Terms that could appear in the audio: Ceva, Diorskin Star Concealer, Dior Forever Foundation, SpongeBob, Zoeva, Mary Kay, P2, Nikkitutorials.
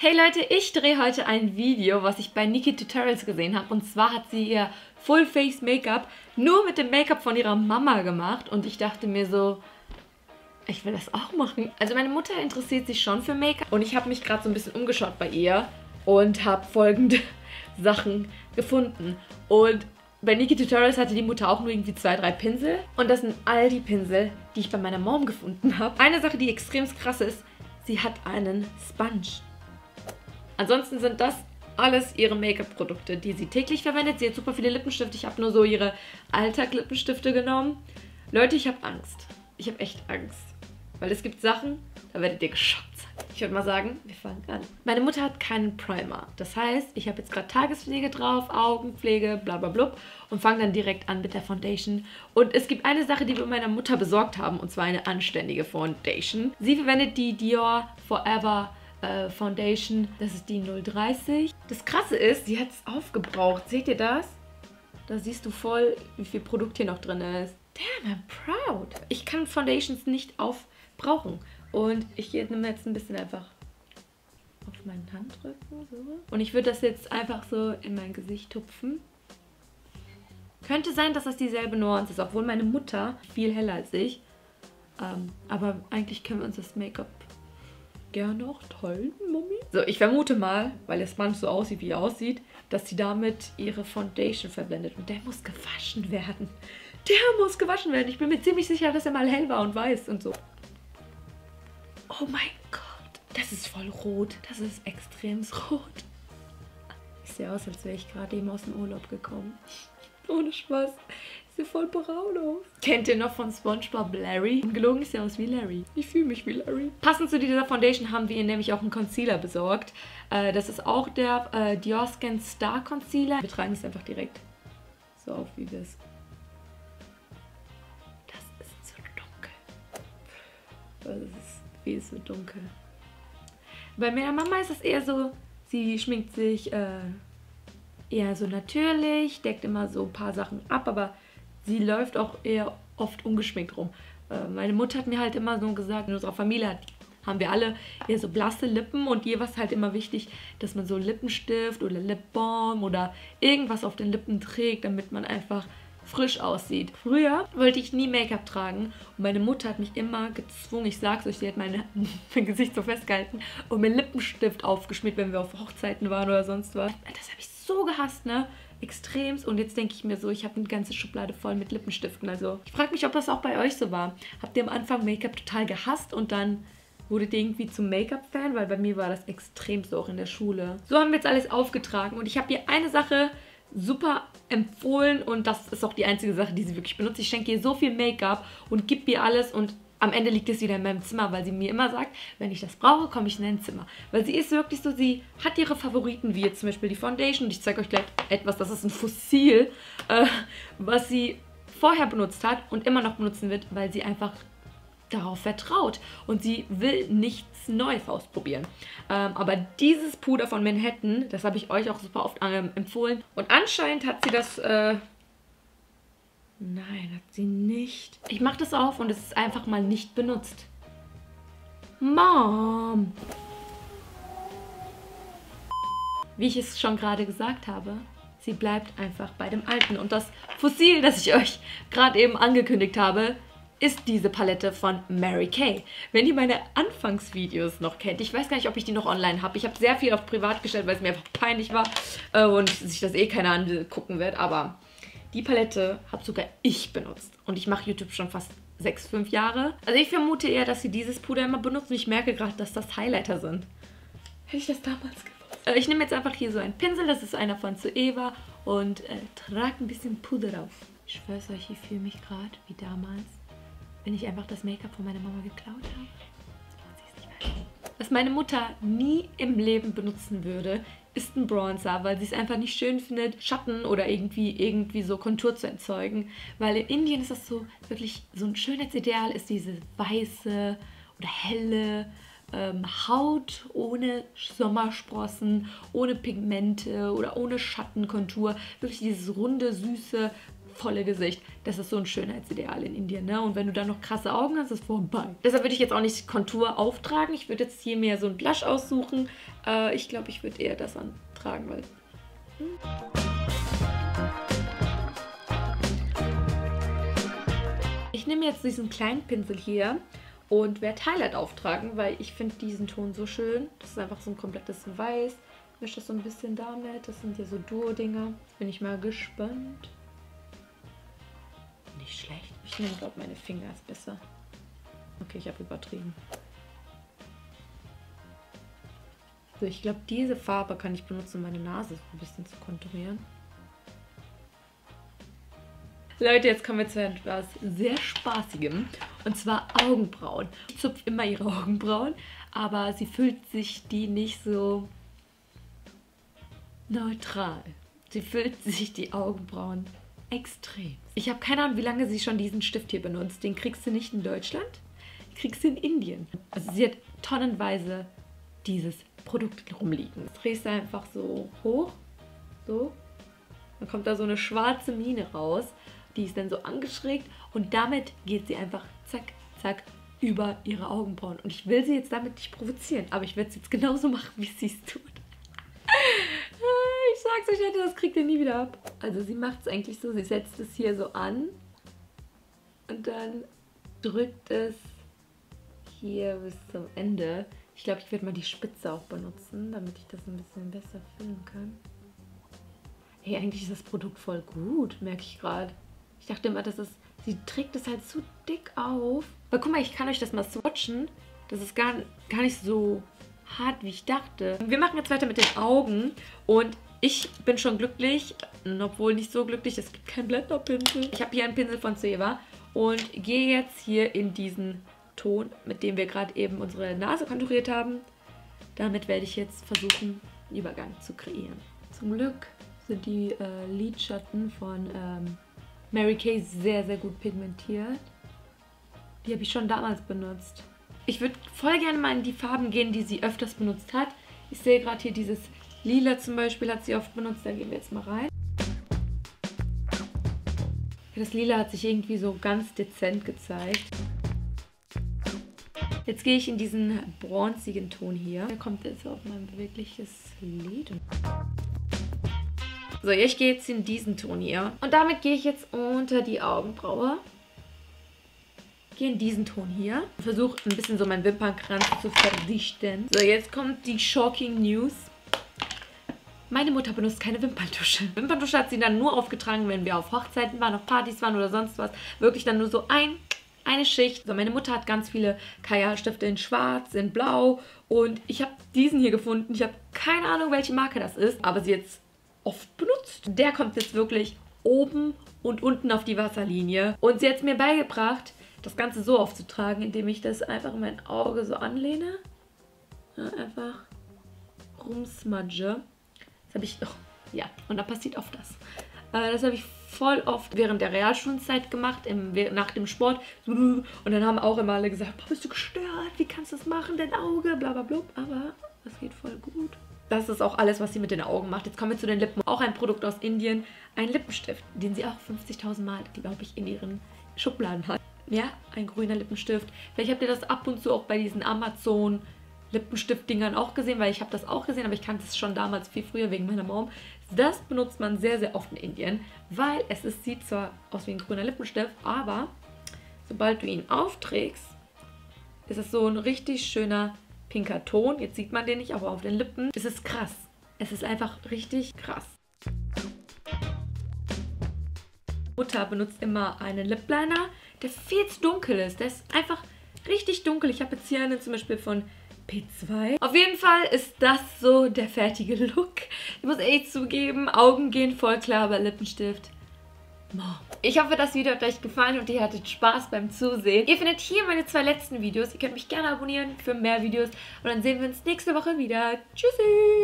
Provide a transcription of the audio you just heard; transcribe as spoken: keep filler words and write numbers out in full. Hey Leute, ich drehe heute ein Video, was ich bei Nikkitutorials gesehen habe, und zwar hat sie ihr Full Face Make-up nur mit dem Make-up von ihrer Mama gemacht und ich dachte mir so, ich will das auch machen. Also meine Mutter interessiert sich schon für Make-up und ich habe mich gerade so ein bisschen umgeschaut bei ihr und habe folgende Sachen gefunden. Und bei Nikkitutorials hatte die Mutter auch nur irgendwie zwei, drei Pinsel und das sind all die Pinsel, die ich bei meiner Mom gefunden habe. Eine Sache, die extrem krass ist, sie hat einen Sponge. Ansonsten sind das alles ihre Make-up-Produkte, die sie täglich verwendet. Sie hat super viele Lippenstifte. Ich habe nur so ihre Alltag-Lippenstifte genommen. Leute, ich habe Angst. Ich habe echt Angst. Weil es gibt Sachen, da werdet ihr geschockt sein. Ich würde mal sagen, wir fangen an. Meine Mutter hat keinen Primer. Das heißt, ich habe jetzt gerade Tagespflege drauf, Augenpflege, bla bla bla. Und fange dann direkt an mit der Foundation. Und es gibt eine Sache, die wir meiner Mutter besorgt haben. Und zwar eine anständige Foundation. Sie verwendet die Dior Forever Foundation, das ist die null dreißig. Das Krasse ist, sie hat es aufgebraucht. Seht ihr das? Da siehst du voll, wie viel Produkt hier noch drin ist. Damn, I'm proud. Ich kann Foundations nicht aufbrauchen. Und ich nehme jetzt ein bisschen einfach auf meine Hand drücken. So. Und ich würde das jetzt einfach so in mein Gesicht tupfen. Könnte sein, dass das dieselbe Nuance ist, obwohl meine Mutter viel heller als ich. Ähm, aber eigentlich können wir uns das Make-up gerne auch teilen, Mami. So, ich vermute mal, weil der Sponge so aussieht, wie er aussieht, dass sie damit ihre Foundation verblendet. Und der muss gewaschen werden. Der muss gewaschen werden. Ich bin mir ziemlich sicher, dass er mal hell war und weiß und so. Oh mein Gott. Das ist voll rot. Das ist extrem rot. Ich sehe aus, als wäre ich gerade eben aus dem Urlaub gekommen. Ohne Spaß. Ich sehe voll braun aus. Kennt ihr noch von SpongeBob Larry? Und gelogen ist er aus wie Larry. Ich fühle mich wie Larry. Passend zu dieser Foundation haben wir ihr nämlich auch einen Concealer besorgt. Äh, das ist auch der äh, Diorskin Star Concealer. Wir tragen es einfach direkt so auf, wie wir es. Das ist so dunkel. Das ist viel so dunkel. Bei meiner Mama ist es eher so, sie schminkt sich Äh, eher so natürlich, deckt immer so ein paar Sachen ab, aber sie läuft auch eher oft ungeschminkt rum. Äh, meine Mutter hat mir halt immer so gesagt, in unserer Familie hat, haben wir alle eher so blasse Lippen und ihr war es halt immer wichtig, dass man so Lippenstift oder Lipbalm oder irgendwas auf den Lippen trägt, damit man einfach frisch aussieht. Früher wollte ich nie Make-up tragen und meine Mutter hat mich immer gezwungen, ich sag's euch, sie hat meine, mein Gesicht so festgehalten und mir Lippenstift aufgeschmiert, wenn wir auf Hochzeiten waren oder sonst was. Das habe ich so gehasst, ne? Extrems. Und jetzt denke ich mir so, ich habe eine ganze Schublade voll mit Lippenstiften. Also ich frage mich, ob das auch bei euch so war. Habt ihr am Anfang Make-up total gehasst und dann wurdet ihr irgendwie zum Make-up-Fan? Weil bei mir war das extrem so auch in der Schule. So haben wir jetzt alles aufgetragen und ich habe hier eine Sache super empfohlen und das ist auch die einzige Sache, die sie wirklich benutzt. Ich schenke ihr so viel Make-up und gebe ihr alles und am Ende liegt es wieder in meinem Zimmer, weil sie mir immer sagt, wenn ich das brauche, komme ich in dein Zimmer. Weil sie ist wirklich so, sie hat ihre Favoriten, wie jetzt zum Beispiel die Foundation. Und ich zeige euch gleich etwas, das ist ein Fossil, äh, was sie vorher benutzt hat und immer noch benutzen wird, weil sie einfach darauf vertraut. Und sie will nichts Neues ausprobieren. Ähm, aber dieses Puder von Manhattan, das habe ich euch auch super oft ähm, empfohlen. Und anscheinend hat sie das... Äh, Nein, hat sie nicht. Ich mache das auf und es ist einfach mal nicht benutzt. Mom! Wie ich es schon gerade gesagt habe, sie bleibt einfach bei dem Alten. Und das Fossil, das ich euch gerade eben angekündigt habe, ist diese Palette von Mary Kay. Wenn ihr meine Anfangsvideos noch kennt, ich weiß gar nicht, ob ich die noch online habe. Ich habe sehr viel auf privat gestellt, weil es mir einfach peinlich war und sich das eh keiner angucken wird, aber... Die Palette habe sogar ich benutzt und ich mache YouTube schon fast sechs, fünf Jahre. Also ich vermute eher, dass sie dieses Puder immer benutzt und ich merke gerade, dass das Highlighter sind. Hätte ich das damals gewusst. Äh, ich nehme jetzt einfach hier so einen Pinsel, das ist einer von Zoeva und äh, trage ein bisschen Puder drauf. Ich schwör's euch, ich fühle mich gerade wie damals, wenn ich einfach das Make-up von meiner Mama geklaut habe. Was meine Mutter nie im Leben benutzen würde, ist ein Bronzer, weil sie es einfach nicht schön findet, Schatten oder irgendwie irgendwie so Kontur zu erzeugen. Weil in Indien ist das so wirklich so ein Schönheitsideal, ist diese weiße oder helle ähm, Haut ohne Sommersprossen, ohne Pigmente oder ohne Schattenkontur. Wirklich dieses runde, süße, volle Gesicht. Das ist so ein Schönheitsideal in Indien, ne? Und wenn du dann noch krasse Augen hast, ist vorbei. Deshalb würde ich jetzt auch nicht Kontur auftragen. Ich würde jetzt hier mehr so ein Blush aussuchen. Äh, ich glaube, ich würde eher das antragen, weil... Hm. Ich nehme jetzt diesen kleinen Pinsel hier und werde Highlight auftragen, weil ich finde diesen Ton so schön. Das ist einfach so ein komplettes Weiß. Ich mische das so ein bisschen damit. Das sind ja so Duo-Dinger. Bin ich mal gespannt. Nicht schlecht. Ich nehme, glaube ich, meine Finger ist besser. Okay, ich habe übertrieben. So, ich glaube, diese Farbe kann ich benutzen, um meine Nase so ein bisschen zu konturieren. Leute, jetzt kommen wir zu etwas sehr Spaßigem, und zwar Augenbrauen. Ich zupfe immer ihre Augenbrauen, aber sie fühlt sich die nicht so neutral. Sie füllt sich die Augenbrauen extrem. Ich habe keine Ahnung, wie lange sie schon diesen Stift hier benutzt. Den kriegst du nicht in Deutschland, den kriegst du in Indien. Also sie hat tonnenweise dieses Produkt rumliegen. Das drehst du einfach so hoch, so, dann kommt da so eine schwarze Mine raus. Die ist dann so angeschrägt und damit geht sie einfach zack, zack über ihre Augenbrauen. Und ich will sie jetzt damit nicht provozieren, aber ich werde es jetzt genauso machen, wie sie es tut. Ich sag's euch, Leute, das kriegt ihr nie wieder ab. Also sie macht es eigentlich so, sie setzt es hier so an und dann drückt es hier bis zum Ende. Ich glaube, ich werde mal die Spitze auch benutzen, damit ich das ein bisschen besser füllen kann. Hey, eigentlich ist das Produkt voll gut, merke ich gerade. Ich dachte immer, das ist, sie trägt das halt zu dick auf. Aber guck mal, ich kann euch das mal swatchen. Das ist gar, gar nicht so hart, wie ich dachte. Wir machen jetzt weiter mit den Augen. Und ich bin schon glücklich, obwohl nicht so glücklich, es gibt keinen Blenderpinsel. Ich habe hier einen Pinsel von Ceva und gehe jetzt hier in diesen Ton, mit dem wir gerade eben unsere Nase konturiert haben. Damit werde ich jetzt versuchen, einen Übergang zu kreieren. Zum Glück sind die äh, Lidschatten von... Ähm, Mary Kay sehr, sehr gut pigmentiert. Die habe ich schon damals benutzt. Ich würde voll gerne mal in die Farben gehen, die sie öfters benutzt hat. Ich sehe gerade hier dieses Lila zum Beispiel, hat sie oft benutzt. Da gehen wir jetzt mal rein. Das Lila hat sich irgendwie so ganz dezent gezeigt. Jetzt gehe ich in diesen bronzigen Ton hier. Der kommt jetzt auf mein bewegliches Lid. So, ich gehe jetzt in diesen Ton hier. Und damit gehe ich jetzt unter die Augenbraue. Gehe in diesen Ton hier. Versuche ein bisschen so meinen Wimpernkranz zu verdichten. So, jetzt kommt die Shocking News. Meine Mutter benutzt keine Wimperntusche. Wimperntusche hat sie dann nur aufgetragen, wenn wir auf Hochzeiten waren, auf Partys waren oder sonst was. Wirklich dann nur so ein... eine Schicht. Also meine Mutter hat ganz viele Kajalstifte in schwarz, in blau und ich habe diesen hier gefunden. Ich habe keine Ahnung, welche Marke das ist, aber sie jetzt oft benutzt. Der kommt jetzt wirklich oben und unten auf die Wasserlinie und sie hat es mir beigebracht, das Ganze so aufzutragen, indem ich das einfach in mein Auge so anlehne. Ja, einfach rumsmudge. Das habe ich doch, ja, und da passiert oft das. Äh, das habe ich voll oft während der Realschulzeit gemacht, im, nach dem Sport. Und dann haben auch immer alle gesagt, bist du gestört, wie kannst du das machen, dein Auge, blablabla. Aber das geht voll gut. Das ist auch alles, was sie mit den Augen macht. Jetzt kommen wir zu den Lippen. Auch ein Produkt aus Indien, ein Lippenstift, den sie auch fünfzigtausend Mal, glaube ich, in ihren Schubladen hat. Ja, ein grüner Lippenstift. Vielleicht habt ihr das ab und zu auch bei diesen Amazon Lippenstift-Dingern auch gesehen, weil ich habe das auch gesehen, aber ich kannte es schon damals viel früher wegen meiner Mom. Das benutzt man sehr, sehr oft in Indien, weil es ist, sieht zwar aus wie ein grüner Lippenstift, aber sobald du ihn aufträgst, ist es so ein richtig schöner pinker Ton. Jetzt sieht man den nicht, aber auf den Lippen ist es krass. Es ist einfach richtig krass. Mutter benutzt immer einen Lip-Liner, der viel zu dunkel ist. Der ist einfach richtig dunkel. Ich habe jetzt hier einen zum Beispiel von P zwei. Auf jeden Fall ist das so der fertige Look. Ich muss ehrlich zugeben, Augen gehen voll klar, aber Lippenstift... Ich hoffe, das Video hat euch gefallen und ihr hattet Spaß beim Zusehen. Ihr findet hier meine zwei letzten Videos. Ihr könnt mich gerne abonnieren für mehr Videos. Und dann sehen wir uns nächste Woche wieder. Tschüssi!